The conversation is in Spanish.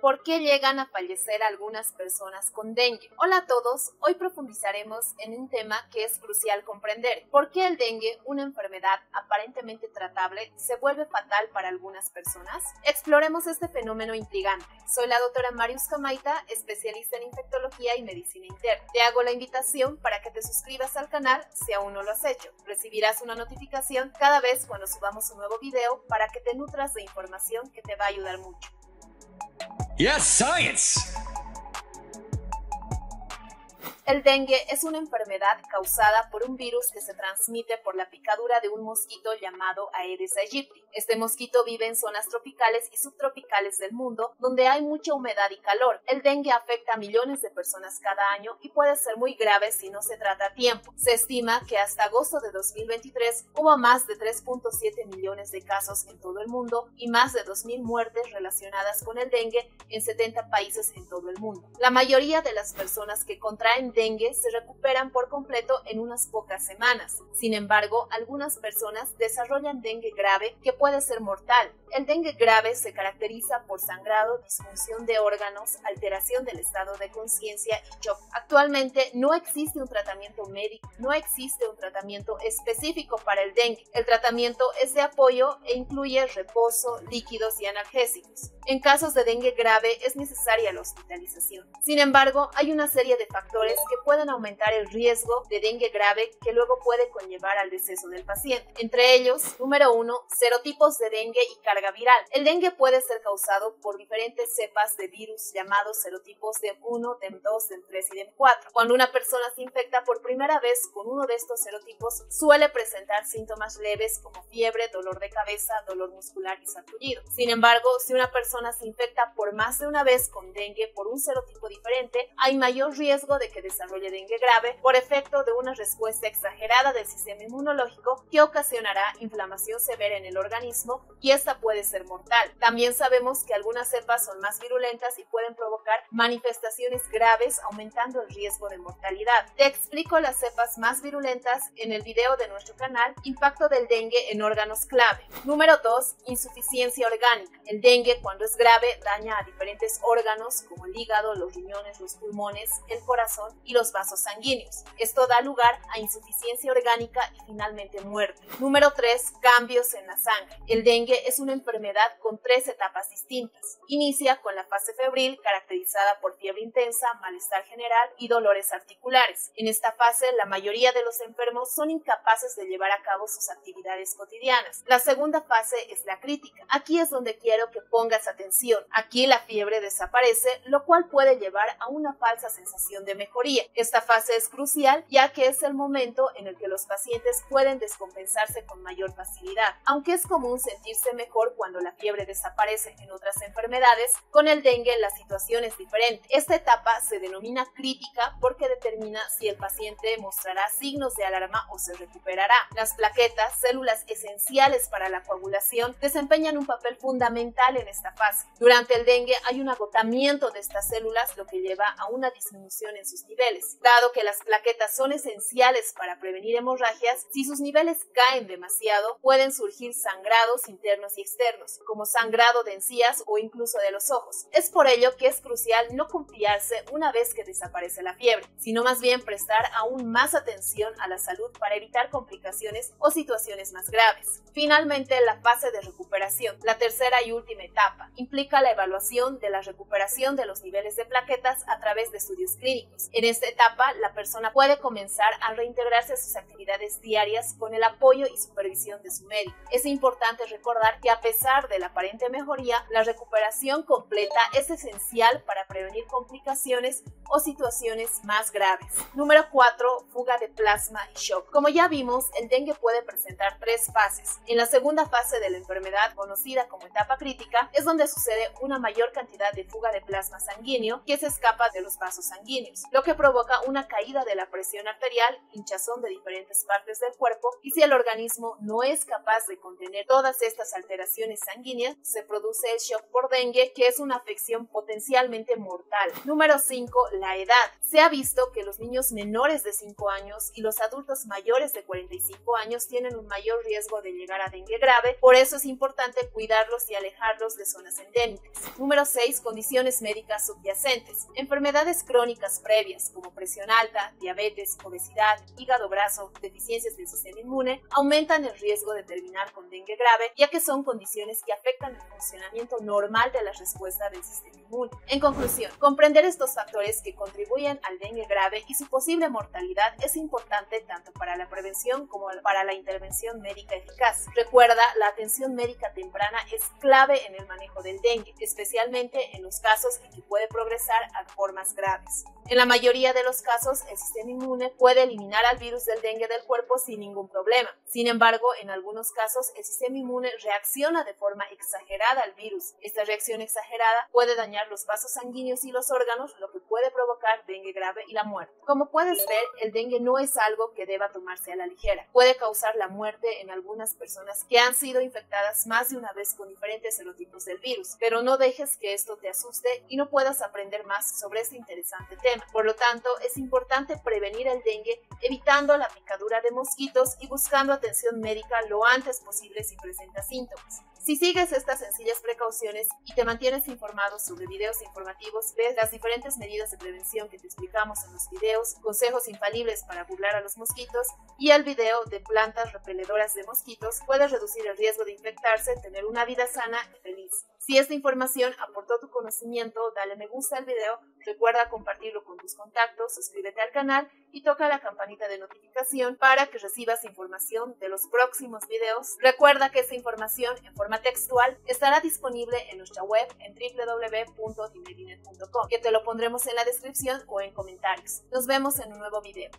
¿Por qué llegan a fallecer algunas personas con dengue? Hola a todos, hoy profundizaremos en un tema que es crucial comprender. ¿Por qué el dengue, una enfermedad aparentemente tratable, se vuelve fatal para algunas personas? Exploremos este fenómeno intrigante. Soy la Dra. Mary Uscamayta, especialista en infectología y medicina interna. Te hago la invitación para que te suscribas al canal si aún no lo has hecho. Recibirás una notificación cada vez cuando subamos un nuevo video para que te nutras de información que te va a ayudar mucho. Yes, science. El dengue es una enfermedad causada por un virus que se transmite por la picadura de un mosquito llamado Aedes aegypti. Este mosquito vive en zonas tropicales y subtropicales del mundo, donde hay mucha humedad y calor. El dengue afecta a millones de personas cada año y puede ser muy grave si no se trata a tiempo. Se estima que hasta agosto de 2023 hubo más de 3.7 millones de casos en todo el mundo y más de 2.000 muertes relacionadas con el dengue en 70 países en todo el mundo. La mayoría de las personas que contraen dengue se recuperan por completo en unas pocas semanas. Sin embargo, algunas personas desarrollan dengue grave que puede ser mortal. El dengue grave se caracteriza por sangrado, disfunción de órganos, alteración del estado de conciencia y shock. Actualmente no existe un tratamiento específico para el dengue. El tratamiento es de apoyo e incluye reposo, líquidos y analgésicos. En casos de dengue grave es necesaria la hospitalización. Sin embargo, hay una serie de factores que pueden aumentar el riesgo de dengue grave que luego puede conllevar al deceso del paciente. Entre ellos, número 1, serotipos de dengue y carga viral. El dengue puede ser causado por diferentes cepas de virus llamados serotipos de 1, de 2, de 3 y de 4. Cuando una persona se infecta por primera vez con uno de estos serotipos, suele presentar síntomas leves como fiebre, dolor de cabeza, dolor muscular y sarpullido. Sin embargo, si una persona se infecta por más de una vez con dengue por un serotipo diferente, hay mayor riesgo de que desarrolle dengue grave por efecto de una respuesta exagerada del sistema inmunológico que ocasionará inflamación severa en el organismo y esta puede ser mortal. También sabemos que algunas cepas son más virulentas y pueden provocar manifestaciones graves, aumentando el riesgo de mortalidad. Te explico las cepas más virulentas en el video de nuestro canal Impacto del dengue en órganos clave. Número 2, insuficiencia orgánica. El dengue, cuando es grave, daña a diferentes órganos como el hígado, los riñones, los pulmones, el corazón y los vasos sanguíneos. Esto da lugar a insuficiencia orgánica y finalmente muerte. Número 3, cambios en la sangre. El dengue es una enfermedad con 3 etapas distintas. Inicia con la fase febril, caracterizada por fiebre intensa, malestar general y dolores articulares. En esta fase, la mayoría de los enfermos son incapaces de llevar a cabo sus actividades cotidianas. La segunda fase es la crítica. Aquí es donde quiero que pongas atención. Aquí la fiebre desaparece, lo cual puede llevar a una falsa sensación de mejoría. Esta fase es crucial, ya que es el momento en el que los pacientes pueden descompensarse con mayor facilidad. Aunque es común sentirse mejor cuando la fiebre desaparece en otras enfermedades, con el dengue la situación es diferente. Esta etapa se denomina crítica porque determina si el paciente mostrará signos de alarma o se recuperará. Las plaquetas, células esenciales para la coagulación, desempeñan un papel fundamental en esta fase. Durante el dengue hay un agotamiento de estas células, lo que lleva a una disminución en sus niveles. Dado que las plaquetas son esenciales para prevenir hemorragias, si sus niveles caen demasiado, pueden surgir sangrados internos y externos, como sangrado de encías o incluso de los ojos. Es por ello que es crucial no confiarse una vez que desaparece la fiebre, sino más bien prestar aún más atención a la salud para evitar complicaciones o situaciones más graves. Finalmente, la fase de recuperación, la tercera y última etapa, implica la evaluación de la recuperación de los niveles de plaquetas a través de estudios clínicos. En esta etapa, la persona puede comenzar a reintegrarse a sus actividades diarias con el apoyo y supervisión de su médico. Es importante recordar que a pesar de la aparente mejoría, la recuperación completa es esencial para prevenir complicaciones o situaciones más graves. Número 4, fuga de plasma y shock. Como ya vimos, el dengue puede presentar 3 fases. En la segunda fase de la enfermedad, conocida como etapa crítica, es donde sucede una mayor cantidad de fuga de plasma sanguíneo que se escapa de los vasos sanguíneos, lo que provoca una caída de la presión arterial, hinchazón de diferentes partes del cuerpo, y si el organismo no es capaz de contener todas estas alteraciones sanguíneas, se produce el shock por dengue, que es una afección potencialmente mortal. Número 5, la edad. Se ha visto que los niños menores de 5 años y los adultos mayores de 45 años tienen un mayor riesgo de llegar a dengue grave, por eso es importante cuidarlos y alejarlos de zonas endémicas. Número 6. Condiciones médicas subyacentes. Enfermedades crónicas previas como presión alta, diabetes, obesidad, hígado graso, deficiencias del sistema inmune, aumentan el riesgo de terminar con dengue grave, ya que son condiciones que afectan el funcionamiento normal de la respuesta del sistema inmune. En conclusión, comprender estos factores que contribuyen al dengue grave y su posible mortalidad es importante tanto para la prevención como para la intervención médica eficaz. Recuerda, la atención médica temprana es clave en el manejo del dengue, especialmente en los casos en que puede progresar a formas graves. En la mayoría de los casos, el sistema inmune puede eliminar al virus del dengue del cuerpo sin ningún problema. Sin embargo, en algunos casos, el sistema inmune reacciona de forma exagerada al virus. Esta reacción exagerada puede dañar los vasos sanguíneos y los órganos, lo que puede provocar dengue grave y la muerte. Como puedes ver, el dengue no es algo que deba tomarse a la ligera. Puede causar la muerte en algunas personas que han sido infectadas más de una vez con diferentes serotipos del virus, pero no dejes que esto te asuste y no puedas aprender más sobre este interesante tema. Por lo tanto, es importante prevenir el dengue evitando la picadura de mosquitos y buscando atención médica lo antes posible si presenta síntomas. Si sigues estas sencillas precauciones y te mantienes informado sobre videos informativos, ves las diferentes medidas de prevención que te explicamos en los videos, consejos infalibles para burlar a los mosquitos y el video de plantas repeledoras de mosquitos, puedes reducir el riesgo de infectarse, tener una vida sana y feliz. Si esta información aportó tu conocimiento, dale me gusta al video, recuerda compartirlo con tus contactos, suscríbete al canal y toca la campanita de notificación para que recibas información de los próximos videos. Recuerda que esta información en forma textual estará disponible en nuestra web en www.dimedinet.com, que te lo pondremos en la descripción o en comentarios. Nos vemos en un nuevo video.